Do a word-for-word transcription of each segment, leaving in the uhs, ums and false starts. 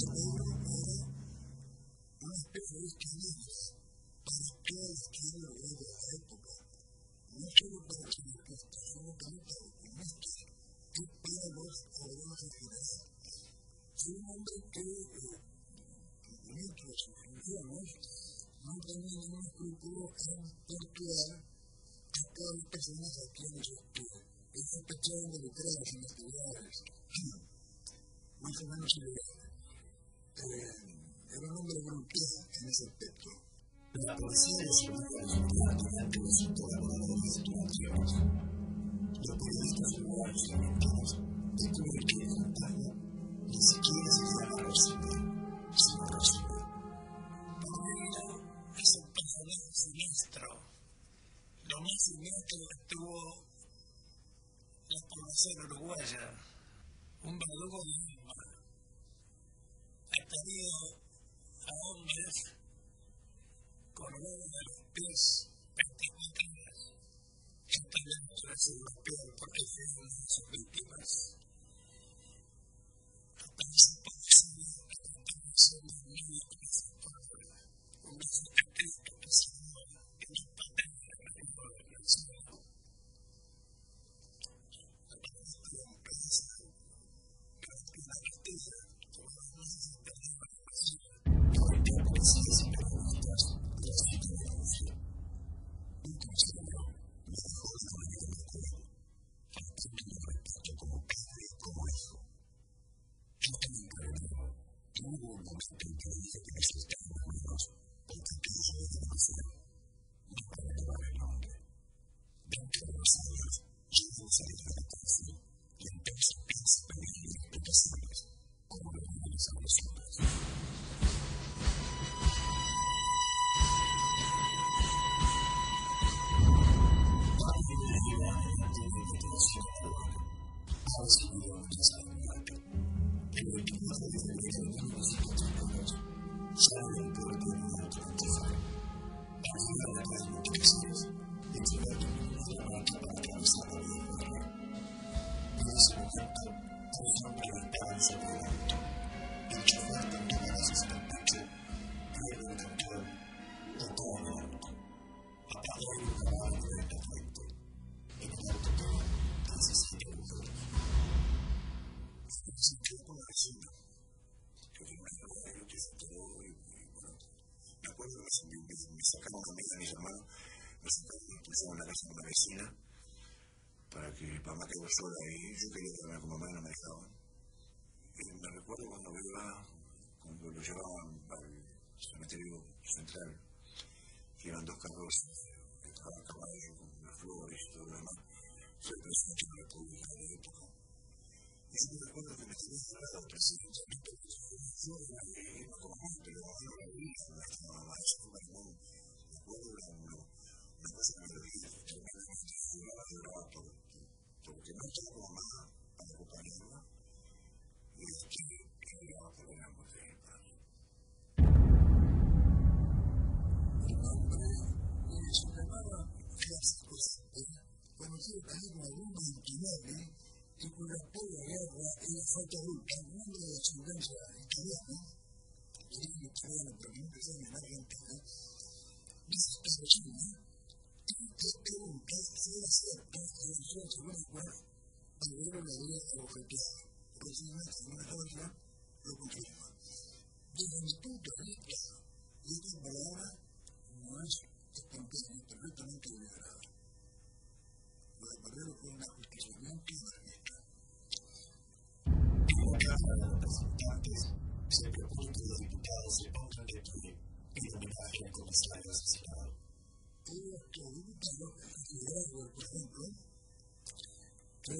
Seguro era más peor que ellos para toda la izquierda de la época. No solo para quienes construyeron tanto como esto, es para los jóvenes en general. Soy un hombre que, mientras estudiamos, no tenía ningún escrúpulo en torturar a todas las personas a quienes yo estuve. Ellos estaban involucrados en las actividades, más o menos ilegales. Era un hombre brutal en ese aspecto. La policía nacional actúa durante los colaboradores durante horas. Los periodistas rurales lamentados descubren que en la montaña ni siquiera se llama Rosita, sino Rosita. Pero es un personaje siniestro. Lo más siniestro que tuvo la población uruguaya, un verdugo de alma. Ha tenido a hombres colgados de los pies veinticuatro horas. Esta es la naturaleza de los pies porque fueron sus víctimas. Apenas se puede salir de la intervención de un niño que se torna. Una cicatriz que pasaba en la patente de la revolución. La patente de la empresa, pero en la justicia, como las nuevas sola ahí, yo quería que con mamá no me dejaban. Eh, me recuerdo cuando iba, cuando lo llevaban al cementerio central, que eran dos carros, cada caballo con las flores y todo lo demás, representante de la República de la época. Y yo me recuerdo que me tenía cerrado el presidente, yo era que iba con mamá, pero mamá no la vi, no estaba mamá, eso fue un me acuerdo una cosa que me lo dije, tremendamente, lloraba, lloraba todo. Porque no tengo mamá para acompañarla y es que ella va a poder encontrar el padre. El hombre se llamaba Francisco Zapata, conocido también como algún veintinueve, que con la pobre guerra era falta adulta, un hombre de descendencia italiana, era un italiano pero que no pensaba en Argentina, desestablecida. Te preguntas si era cierto que la acción según el cual Alberto le había objetivado, pero si no es una cosa, lo confirma. Desde mi punto de vista, esta palabra no es completamente deliberada. Lo de Alberto fue un ajusticiamiento y una fiesta. En la Cámara de Representantes se propuso que los diputados se pongan de pie en homenaje al comisario asesinado. Todo esto diputado, el liderazgo, por ejemplo, que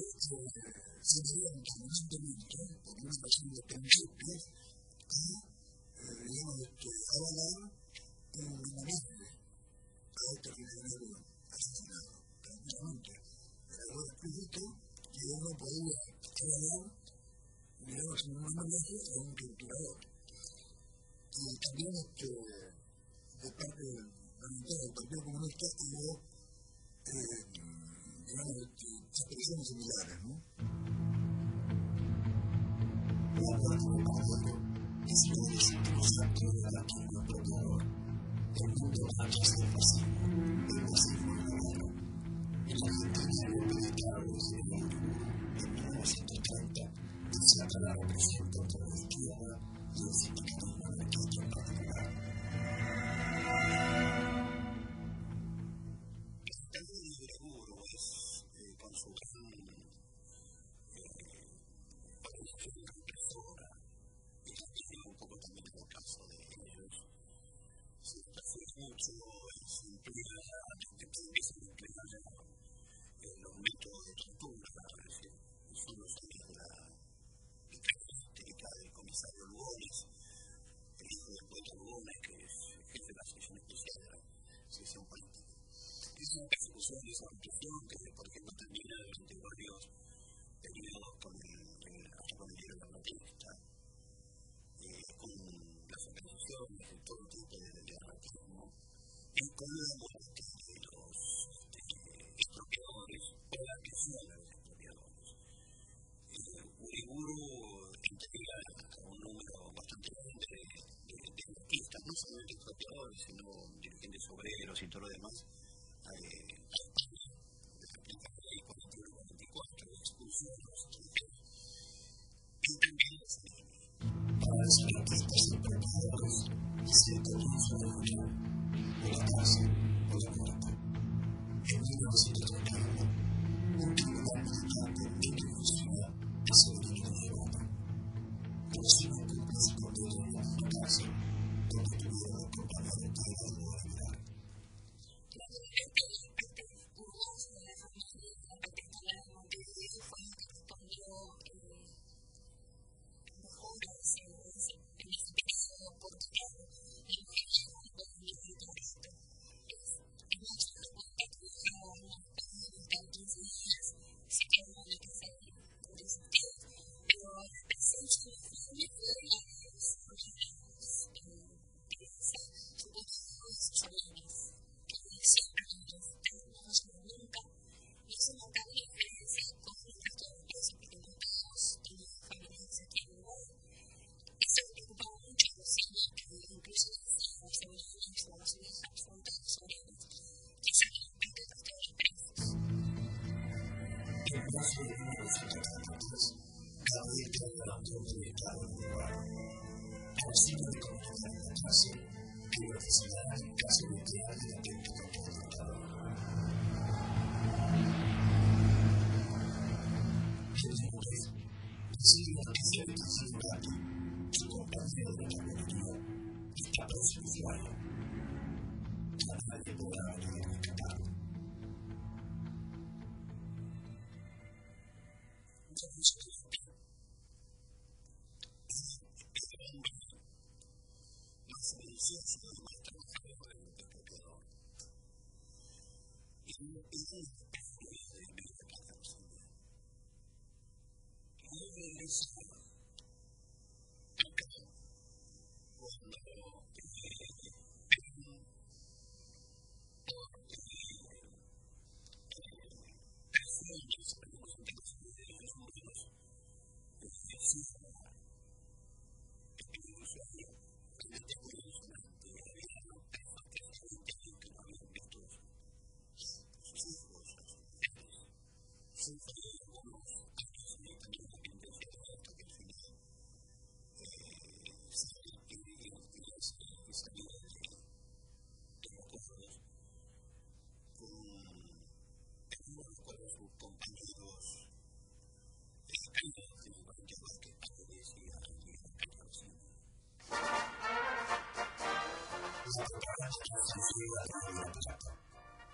se dieron constantemente por una razón de principios a, digamos, avalar un homenaje a este liderazgo asesinado. Tranquilamente, era algo explícito y uno podía avalar, digamos, un homenaje a un torturador. Y también, de parte del el Partido Comunista tuvo, eh, digamos, expresiones similares, ¿no? La muerte de Pablo es mucho es implica que empiezan a emplear los métodos de tortura, eso lo sería la característica del comisario Lugones, el hijo del poeta Lugones, que es jefe de la sección especial de la sección política. Es una persecución de esa objeción que, por ejemplo, termina durante varios periodos con el libro de la protesta, con las organizaciones de todo tipo de y con la muerte de los expropiadores o la prisión de los expropiadores. Uriburu integra un número bastante grande de artistas, no solamente expropiadores, sino dirigentes obreros y todo lo demás, a España, de la ley cuarenta y uno cuarenta y cuatro, de expulsión de los extranjeros, y también los enemigos. Para los artistas expropiadores se comienza a luchar de la cárcel o la muerte. En mil novecientos treinta y uno, un tribunal militar condena a Rusia a servir de Europa. Pero si no cumple su condena en la cárcel, donde tuvieron la compañía de la luna liberal. La libertad de la parte de Uruguay de la familia de la Patentana de Montevideo fue la que respondió mejoras en ese periodo portugués y muy bien.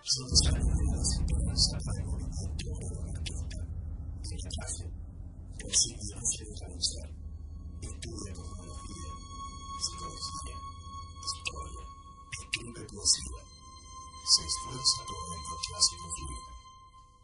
Son las caminadas impuestas al movimiento de la orquesta, del traje, posible no se debe realizar.